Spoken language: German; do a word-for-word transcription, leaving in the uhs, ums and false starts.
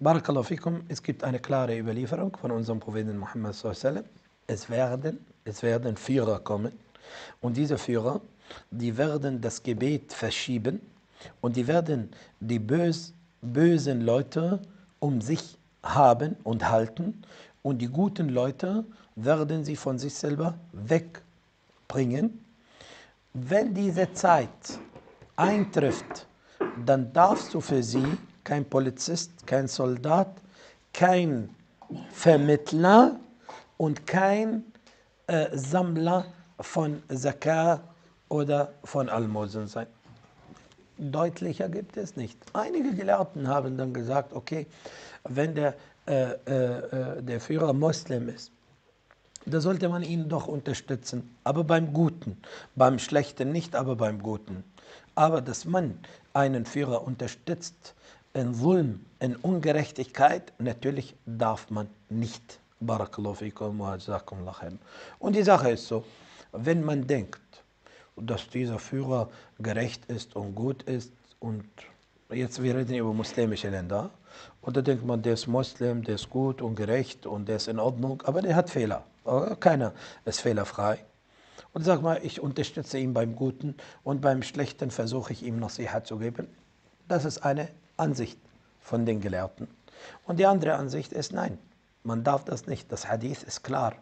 Barakallahu fikum, es gibt eine klare Überlieferung von unserem Propheten Muhammad sallallahu alaihi wasallam. Es werden, es werden Führer kommen und diese Führer, die werden das Gebet verschieben und die werden die bös, bösen Leute um sich haben und halten und die guten Leute werden sie von sich selber wegbringen. Wenn diese Zeit eintrifft, dann darfst du für sie kein Polizist, kein Soldat, kein Vermittler und kein äh, Sammler von Zakat oder von Almosen sein. Deutlicher gibt es nicht. Einige Gelehrten haben dann gesagt, okay, wenn der, äh, äh, der Führer Muslim ist, da sollte man ihn doch unterstützen, aber beim Guten, beim Schlechten nicht, aber beim Guten. Aber dass man einen Führer unterstützt in Wulm, in Ungerechtigkeit, natürlich darf man nicht. Barakallahu fikum wa jazakumullah khairan. Und die Sache ist so, wenn man denkt, dass dieser Führer gerecht ist und gut ist und jetzt wir reden über muslimische Länder und da denkt man, der ist Muslim, der ist gut und gerecht und der ist in Ordnung, aber der hat Fehler, keiner ist fehlerfrei und sag mal, ich unterstütze ihn beim Guten und beim Schlechten versuche ich ihm Nasihat zu geben. Das ist eine Ansicht von den Gelehrten und die andere Ansicht ist nein, man darf das nicht, das Hadith ist klar.